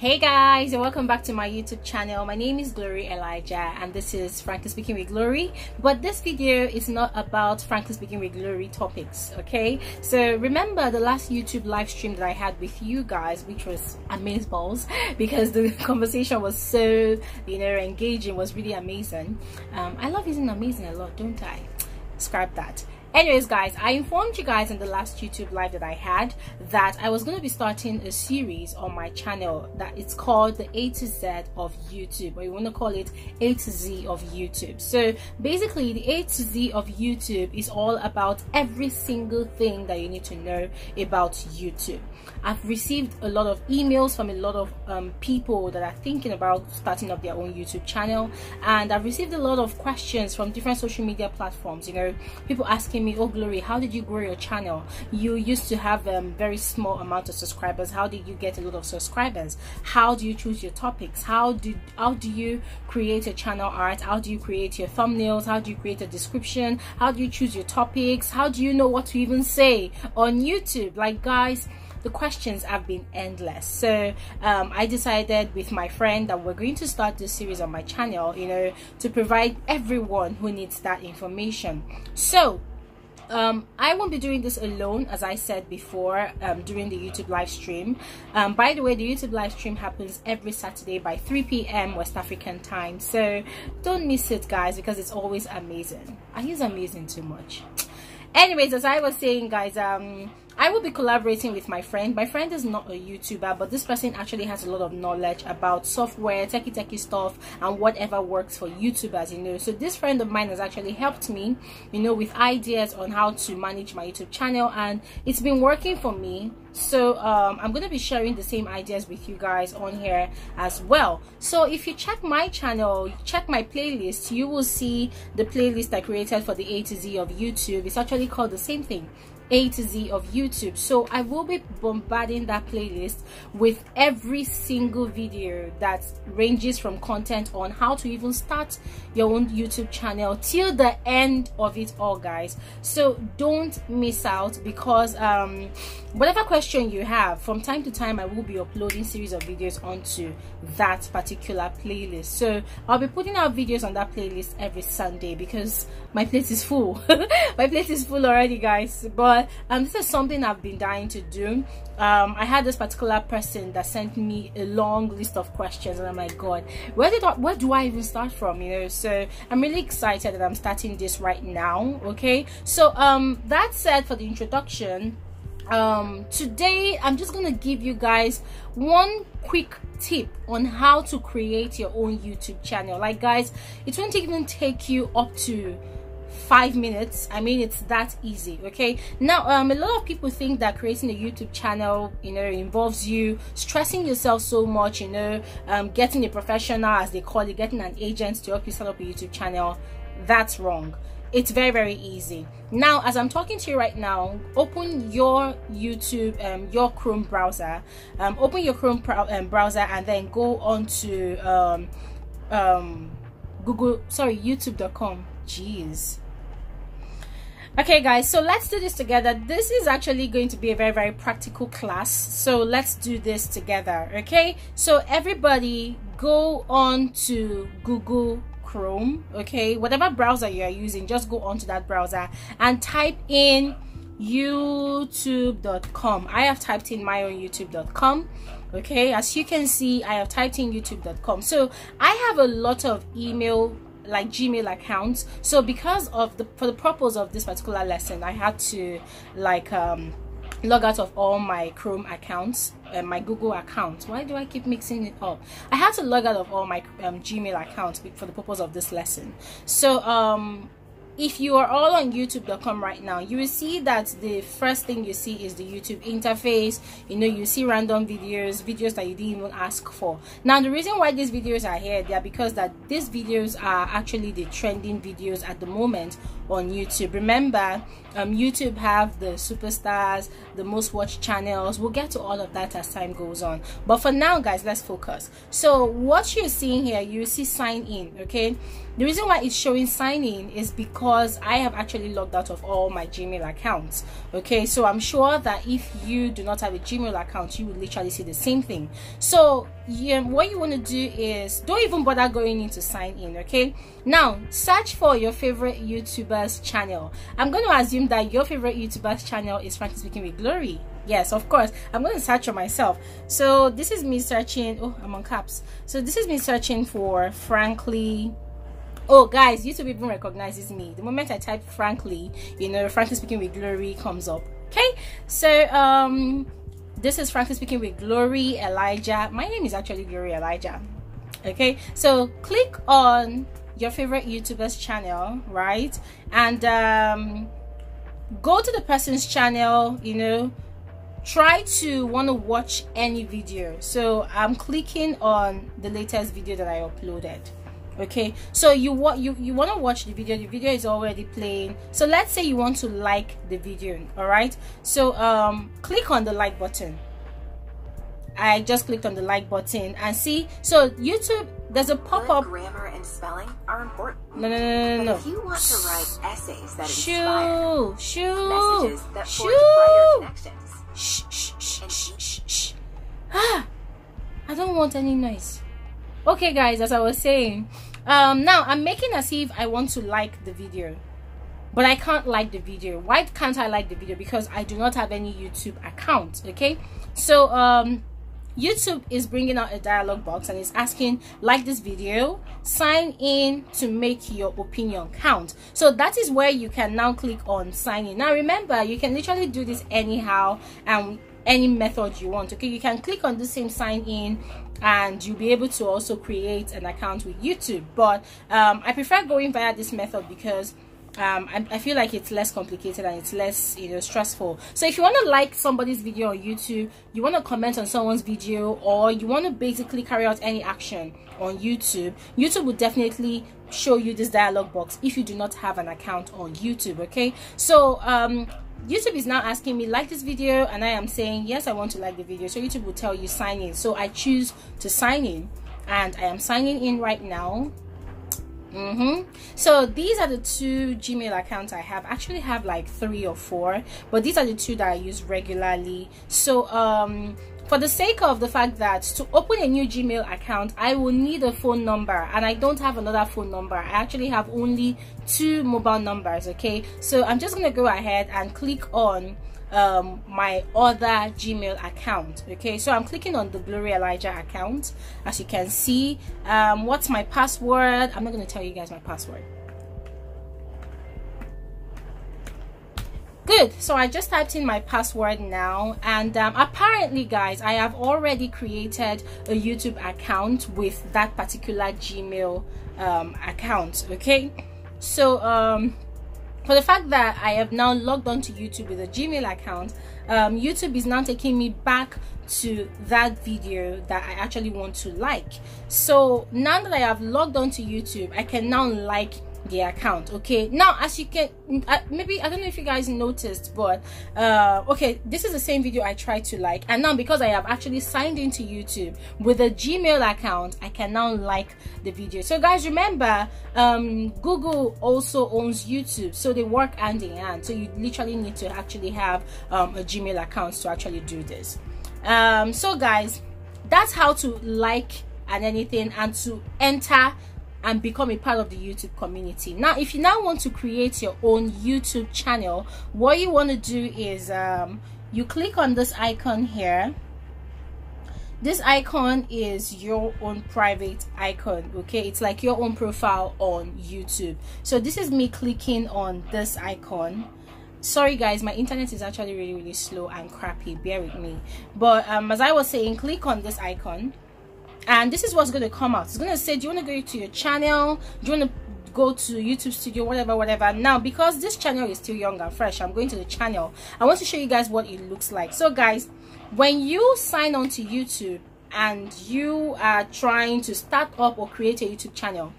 Hey guys, and welcome back to my YouTube channel. My name is Glory Elijah and this is Frankly Speaking with Glory, but this video is not about Frankly Speaking with Glory topics, okay? So remember the last YouTube live stream that I had with you guys, which was amazeballs, because the conversation was so, you know, engaging, was really amazing. I love using amazing a lot, don't I? Scrap that. Anyways guys, I informed you guys in the last YouTube live that I had that I was going to be starting a series on my channel that it's called the A to Z of YouTube, or you want to call it A to Z of YouTube. So basically the A to Z of YouTube is all about every single thing that you need to know about YouTube. I've received a lot of emails from a lot of people that are thinking about starting up their own YouTube channel, and I've received a lot of questions from different social media platforms, you know, people asking me, oh Glory, how did you grow your channel? You used to have a very small amount of subscribers. How did you get a lot of subscribers? How do you choose your topics? How do you create a channel art? How do you create your thumbnails? How do you create a description? How do you choose your topics? How do you know what to even say on YouTube? Like guys, the questions have been endless. So I decided with my friend that we're going to start this series on my channel, you know, to provide everyone who needs that information. So I won't be doing this alone, as I said before, during the YouTube live stream. By the way, the YouTube live stream happens every Saturday by 3 p.m. West African time, so don't miss it guys, because it's always amazing. I use amazing too much. Anyways, as I was saying guys, I will be collaborating with my friend. My friend is not a YouTuber, but this person actually has a lot of knowledge about software, techie stuff, and whatever works for YouTubers, you know. So this friend of mine has actually helped me, you know, with ideas on how to manage my YouTube channel, and it's been working for me. So I'm going to be sharing the same ideas with you guys on here as well. So if you check my channel, check my playlist, you will see the playlist I created for the A to Z of YouTube. It's actually called the same thing, A to Z of YouTube. So I will be bombarding that playlist with every single video that ranges from content on how to even start your own YouTube channel till the end of it all guys. So don't miss out, because whatever question you have, from time to time I will be uploading series of videos onto that particular playlist. So I'll be putting out videos on that playlist every Sunday, because my plate is full. My plate is full already guys, but this is something I've been dying to do. I had this particular person that sent me a long list of questions, and I'm like, God, where do I even start from, you know? So I'm really excited that I'm starting this right now, okay? So that said, for the introduction, today I'm just gonna give you guys one quick tip on how to create your own YouTube channel. Like guys, it won't even take you up to 5 minutes. I mean, it's that easy, okay? Now a lot of people think that creating a YouTube channel, you know, involves you stressing yourself so much, you know, getting a professional, as they call it, getting an agent to help you set up a YouTube channel. That's wrong. It's very easy. Now, as I'm talking to you right now, open your YouTube, your Chrome browser, open your Chrome browser, and then go on to youtube.com. Jeez. Okay guys, so let's do this together. This is actually going to be a very practical class, so let's do this together, okay? So everybody go on to Google Chrome, okay? Whatever browser you are using, just go on to that browser and type in youtube.com. I have typed in my own youtube.com. okay, as you can see, I have typed in youtube.com. so I have a lot of email, like Gmail accounts, so because of for the purpose of this particular lesson, I had to like log out of all my Chrome accounts and my Google account. Why do I keep mixing it up? I had to log out of all my Gmail accounts for the purpose of this lesson. So if you are all on youtube.com right now, you will see that the first thing you see is the YouTube interface. You know, you see random videos that you didn't even ask for. Now, the reason why these videos are here, they are because that these videos are actually the trending videos at the moment on YouTube. Remember, YouTube have the superstars, the most watched channels. We'll get to all of that as time goes on, but for now guys, let's focus. So what you're seeing here, you see sign in, okay? The reason why it's showing sign in is because because I have actually logged out of all my Gmail accounts. Okay, so I'm sure that if you do not have a Gmail account, you will literally see the same thing. So yeah, what you want to do is don't even bother going in to sign in. Okay, now search for your favorite YouTuber's channel. I'm going to assume that your favorite YouTuber's channel is Frankly Speaking with Glory. Yes, of course. I'm going to search for myself. So this is me searching. Oh, I'm on caps. So this is me searching for Frankly. Oh guys, YouTube even recognizes me. The moment I type Frankly, you know, Frankly Speaking with Glory comes up. Okay, so this is Frankly Speaking with Glory Elijah. My name is actually Glory Elijah. Okay, so click on your favorite YouTuber's channel, right? And go to the person's channel, you know, try to want to watch any video. So I'm clicking on the latest video that I uploaded. Okay, so you want to watch the video. The video is already playing. So let's say you want to like the video. All right, so click on the like button. I just clicked on the like button and see. So YouTube, there's a pop-up. Grammar and spelling are important. No. If you want to write essays that inspire, messages that forge brighter connections. I don't want any noise. Okay guys, as I was saying, now I'm making as if I want to like the video, but I can't like the video. Why can't I like the video? Because I do not have any YouTube account. Okay, so YouTube is bringing out a dialog box and it's asking, like this video, sign in to make your opinion count. So that is where you can now click on sign in. Now remember, you can literally do this anyhow and any method you want. Okay, you can click on the same sign in and you'll be able to also create an account with YouTube, but I prefer going via this method because I feel like it's less complicated and it's less, you know, stressful. So if you want to like somebody's video on YouTube, you want to comment on someone's video, or you want to basically carry out any action on YouTube, YouTube will definitely show you this dialog box if you do not have an account on YouTube. Okay, so YouTube is now asking me, like this video, and I am saying yes, I want to like the video. So YouTube will tell you sign in. So I choose to sign in and I am signing in right now. So these are the two Gmail accounts I have. I actually have like 3 or 4, but these are the two that I use regularly. So for the sake of the fact that to open a new Gmail account, I will need a phone number, and I don't have another phone number. I actually have only 2 mobile numbers. Okay, so I'm just gonna go ahead and click on my other Gmail account. Okay, so I'm clicking on the Glory Elijah account. As you can see, what's my password? I'm not going to tell you guys my password. Good, so I just typed in my password now, and apparently guys, I have already created a YouTube account with that particular Gmail account. Okay, so for the fact that I have now logged on to YouTube with a Gmail account, YouTube is now taking me back to that video that I actually want to like. So now that I have logged on to YouTube, I can now like the account. Okay, now as you can maybe I don't know if you guys noticed, but okay, this is the same video I tried to like, and now because I have actually signed into YouTube with a Gmail account, I can now like the video. So guys, remember, Google also owns YouTube, so they work hand in hand. So you literally need to actually have a Gmail account to actually do this. So guys, that's how to like and anything, and to enter and become a part of the YouTube community. Now if you now want to create your own YouTube channel, what you want to do is you click on this icon here. This icon is your own private icon. Okay, it's like your own profile on YouTube. So this is me clicking on this icon. Sorry guys, my internet is actually really slow and crappy, bear with me. But as I was saying, click on this icon and this is what's going to come out. It's going to say, do you want to go to your channel, do you want to go to YouTube Studio, whatever. Now because this channel is still young and fresh, I'm going to the channel. I want to show you guys what it looks like. So guys, when you sign on to YouTube and you are trying to start up or create a YouTube channel,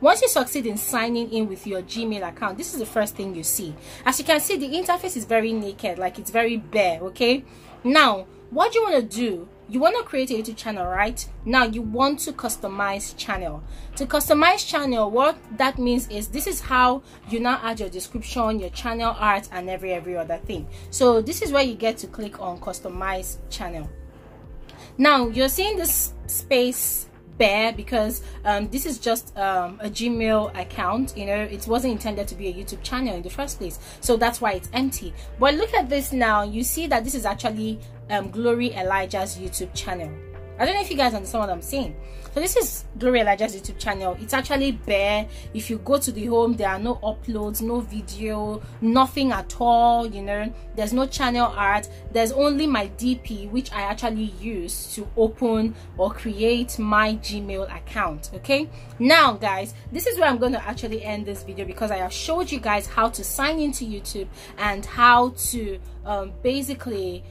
once you succeed in signing in with your Gmail account, this is the first thing you see. As you can see, the interface is very naked, like it's very bare. Okay, now what you want to do, you want to create a YouTube channel, right? Now you want to customize channel. To customize channel, what that means is this is how you now add your description, your channel art, and every other thing. So this is where you get to click on customize channel. Now you're seeing this space bare because this is just a Gmail account. You know, it wasn't intended to be a YouTube channel in the first place, so that's why it's empty. But look at this now, you see that this is actually Glory Elijah's YouTube channel. I don't know if you guys understand what I'm saying. So this is Glory Elijah's YouTube channel. It's actually bare. If you go to the home, there are no uploads, no video, nothing at all. You know, there's no channel art. There's only my DP, which I actually use to open or create my Gmail account. Okay, now guys, this is where I'm going to actually end this video, because I have showed you guys how to sign into YouTube and how to basically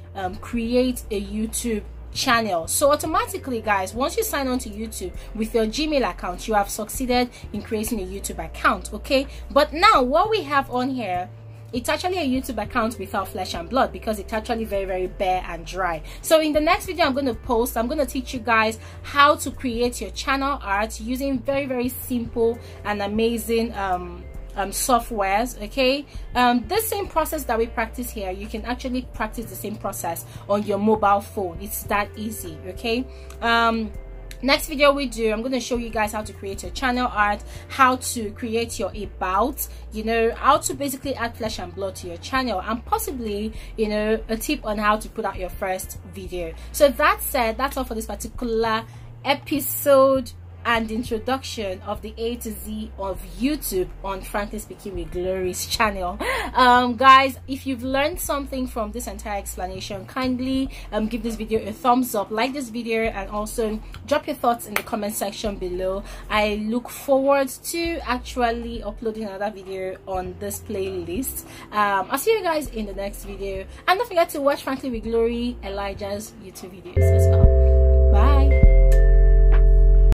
create a YouTube channel. So automatically guys, once you sign on to YouTube with your Gmail account, you have succeeded in creating a YouTube account. Okay, but now what we have on here, it's actually a YouTube account without flesh and blood, because it's actually very, very bare and dry. So in the next video I'm going to teach you guys how to create your channel art using very, very simple and amazing softwares. Okay, this same process that we practice here, you can actually practice the same process on your mobile phone. It's that easy. Okay, next video we do, I'm going to show you guys how to create your channel art, how to create your about, you know, how to basically add flesh and blood to your channel, and possibly, you know, a tip on how to put out your first video. So that said, that's all for this particular episode and introduction of the A to Z of YouTube on Frankly Speaking with Glory's channel. Guys, if you've learned something from this entire explanation, kindly give this video a thumbs up, like this video, and also drop your thoughts in the comment section below. I look forward to actually uploading another video on this playlist. I'll see you guys in the next video, and don't forget to watch Frankly with Glory Elijah's YouTube videos as well.